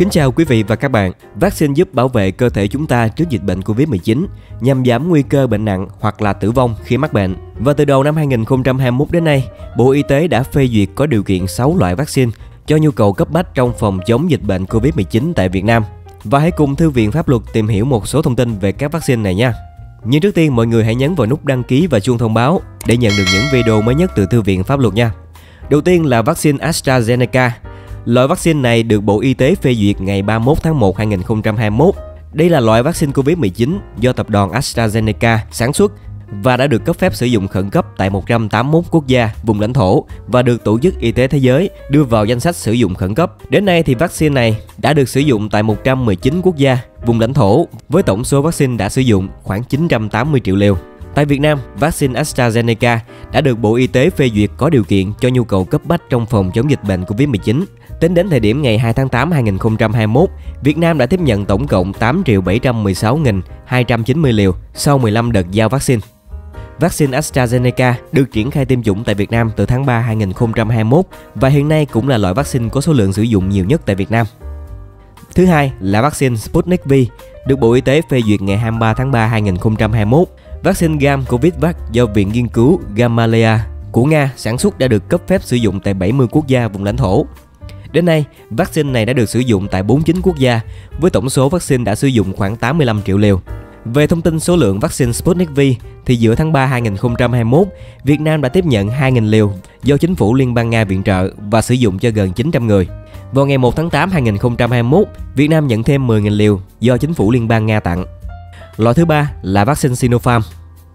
Kính chào quý vị và các bạn. Vaccine giúp bảo vệ cơ thể chúng ta trước dịch bệnh Covid-19 nhằm giảm nguy cơ bệnh nặng hoặc là tử vong khi mắc bệnh. Và từ đầu năm 2021 đến nay, Bộ Y tế đã phê duyệt có điều kiện 6 loại vaccine cho nhu cầu cấp bách trong phòng chống dịch bệnh Covid-19 tại Việt Nam. Và hãy cùng Thư viện Pháp luật tìm hiểu một số thông tin về các vaccine này nha. Nhưng trước tiên, mọi người hãy nhấn vào nút đăng ký và chuông thông báo để nhận được những video mới nhất từ Thư viện Pháp luật nha. Đầu tiên là vaccine AstraZeneca. Loại vaccine này được Bộ Y tế phê duyệt ngày 31 tháng 1, 2021. Đây là loại vaccine COVID-19 do tập đoàn AstraZeneca sản xuất và đã được cấp phép sử dụng khẩn cấp tại 181 quốc gia, vùng lãnh thổ và được Tổ chức Y tế Thế giới đưa vào danh sách sử dụng khẩn cấp. Đến nay thì vaccine này đã được sử dụng tại 119 quốc gia, vùng lãnh thổ với tổng số vaccine đã sử dụng khoảng 980 triệu liều. Tại Việt Nam, vaccine AstraZeneca đã được Bộ Y tế phê duyệt có điều kiện cho nhu cầu cấp bách trong phòng chống dịch bệnh COVID-19. Tính đến thời điểm ngày 2 tháng 8, 2021, Việt Nam đã tiếp nhận tổng cộng 8.716.290 liều sau 15 đợt giao vaccine. Vaccine AstraZeneca được triển khai tiêm chủng tại Việt Nam từ tháng 3, 2021 và hiện nay cũng là loại vaccine có số lượng sử dụng nhiều nhất tại Việt Nam. Thứ hai là vaccine Sputnik V, được Bộ Y tế phê duyệt ngày 23 tháng 3, 2021. Vaccine Gam-Covid-Vac do Viện Nghiên cứu Gamalea của Nga sản xuất đã được cấp phép sử dụng tại 70 quốc gia vùng lãnh thổ. Đến nay, vaccine này đã được sử dụng tại 49 quốc gia, với tổng số vaccine đã sử dụng khoảng 85 triệu liều. Về thông tin số lượng vaccine Sputnik V, thì giữa tháng 3 2021, Việt Nam đã tiếp nhận 2.000 liều do chính phủ Liên bang Nga viện trợ và sử dụng cho gần 900 người. Vào ngày 1 tháng 8 2021, Việt Nam nhận thêm 10.000 liều do chính phủ Liên bang Nga tặng. Loại thứ ba là vaccine Sinopharm.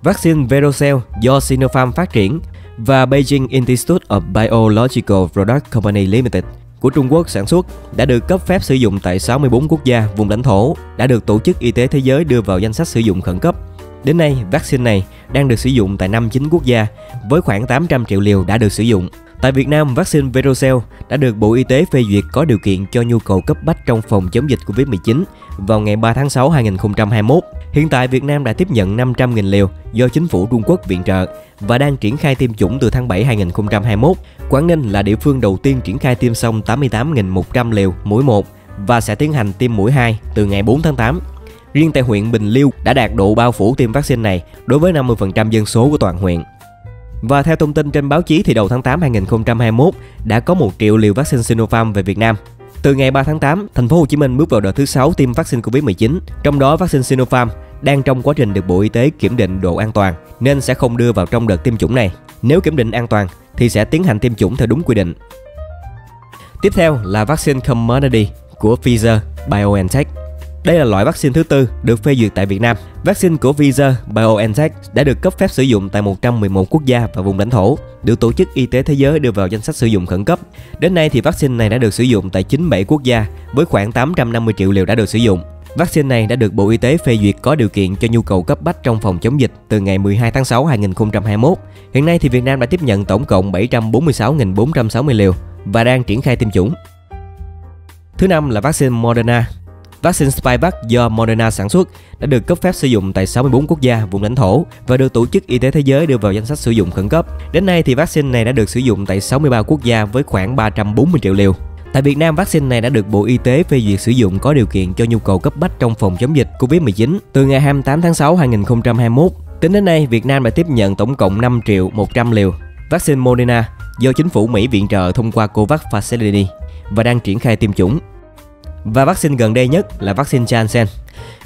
Vaccine Vero Cell do Sinopharm phát triển và Beijing Institute of Biological Product Company Limited của Trung Quốc sản xuất đã được cấp phép sử dụng tại 64 quốc gia, vùng lãnh thổ, đã được Tổ chức Y tế Thế giới đưa vào danh sách sử dụng khẩn cấp. Đến nay, vaccine này đang được sử dụng tại 59 quốc gia với khoảng 800 triệu liều đã được sử dụng. Tại Việt Nam, vaccine Vero Cell đã được Bộ Y tế phê duyệt có điều kiện cho nhu cầu cấp bách trong phòng chống dịch Covid-19 vào ngày 3 tháng 6, 2021. Hiện tại, Việt Nam đã tiếp nhận 500.000 liều do chính phủ Trung Quốc viện trợ và đang triển khai tiêm chủng từ tháng 7, 2021. Quảng Ninh là địa phương đầu tiên triển khai tiêm xong 88.100 liều mũi 1 và sẽ tiến hành tiêm mũi 2 từ ngày 4 tháng 8. Riêng tại huyện Bình Liêu đã đạt độ bao phủ tiêm vaccine này đối với 50% dân số của toàn huyện. Và theo thông tin trên báo chí thì đầu tháng 8 2021 đã có 1 triệu liều vaccine Sinopharm về Việt Nam. Từ ngày 3 tháng 8, thành phố Hồ Chí Minh bước vào đợt thứ 6 tiêm vaccine Covid-19, trong đó vaccine Sinopharm đang trong quá trình được Bộ Y tế kiểm định độ an toàn nên sẽ không đưa vào trong đợt tiêm chủng này. Nếu kiểm định an toàn thì sẽ tiến hành tiêm chủng theo đúng quy định. Tiếp theo là vaccine Comirnaty của Pfizer, BioNTech. Đây là loại vaccine thứ tư được phê duyệt tại Việt Nam. Vaccine của Pfizer, BioNTech đã được cấp phép sử dụng tại 111 quốc gia và vùng lãnh thổ, được Tổ chức Y tế Thế giới đưa vào danh sách sử dụng khẩn cấp. Đến nay thì vaccine này đã được sử dụng tại 97 quốc gia với khoảng 850 triệu liều đã được sử dụng. Vaccine này đã được Bộ Y tế phê duyệt có điều kiện cho nhu cầu cấp bách trong phòng chống dịch từ ngày 12 tháng 6, 2021. Hiện nay thì Việt Nam đã tiếp nhận tổng cộng 746.460 liều và đang triển khai tiêm chủng. Thứ năm là vaccine Moderna. Vaccine Spikevax do Moderna sản xuất đã được cấp phép sử dụng tại 64 quốc gia, vùng lãnh thổ và được Tổ chức Y tế Thế giới đưa vào danh sách sử dụng khẩn cấp. Đến nay thì vaccine này đã được sử dụng tại 63 quốc gia với khoảng 340 triệu liều. Tại Việt Nam, vaccine này đã được Bộ Y tế phê duyệt sử dụng có điều kiện cho nhu cầu cấp bách trong phòng chống dịch Covid-19 từ ngày 28 tháng 6, 2021. Tính đến nay, Việt Nam đã tiếp nhận tổng cộng 5.100.000 liều. Vaccine Moderna do chính phủ Mỹ viện trợ thông qua COVAX Facility và đang triển khai tiêm chủng. Và vaccine gần đây nhất là vaccine Janssen.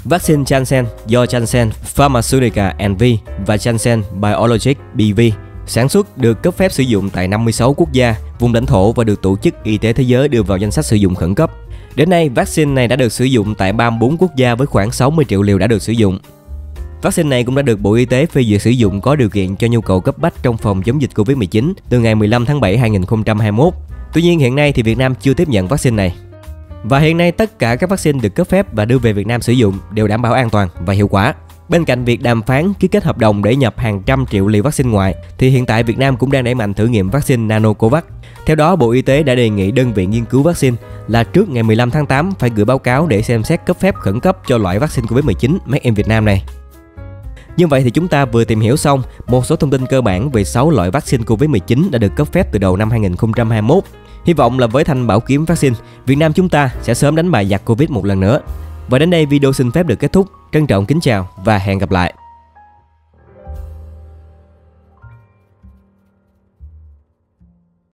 Vaccine Janssen do Janssen Pharmaceutical NV và Janssen Biologic BV sản xuất được cấp phép sử dụng tại 56 quốc gia, vùng lãnh thổ và được Tổ chức Y tế Thế giới đưa vào danh sách sử dụng khẩn cấp. Đến nay, vaccine này đã được sử dụng tại 34 quốc gia với khoảng 60 triệu liều đã được sử dụng. Vaccine này cũng đã được Bộ Y tế phê duyệt sử dụng có điều kiện cho nhu cầu cấp bách trong phòng chống dịch Covid-19 từ ngày 15 tháng 7, 2021. Tuy nhiên, hiện nay thì Việt Nam chưa tiếp nhận vaccine này. Và hiện nay tất cả các vaccine được cấp phép và đưa về Việt Nam sử dụng đều đảm bảo an toàn và hiệu quả. Bên cạnh việc đàm phán ký kết hợp đồng để nhập hàng trăm triệu liều vaccine ngoại, thì hiện tại Việt Nam cũng đang đẩy mạnh thử nghiệm vaccine NanoCovax. Theo đó, Bộ Y tế đã đề nghị đơn vị nghiên cứu vaccine là trước ngày 15 tháng 8 phải gửi báo cáo để xem xét cấp phép khẩn cấp cho loại vaccine Covid-19 Made in Việt Nam này. Như vậy thì chúng ta vừa tìm hiểu xong một số thông tin cơ bản về 6 loại vaccine Covid-19 đã được cấp phép từ đầu năm 2021. Hy vọng là với thanh bảo kiếm vaccine, Việt Nam chúng ta sẽ sớm đánh bại giặc Covid một lần nữa. Và đến đây video xin phép được kết thúc. Trân trọng kính chào và hẹn gặp lại.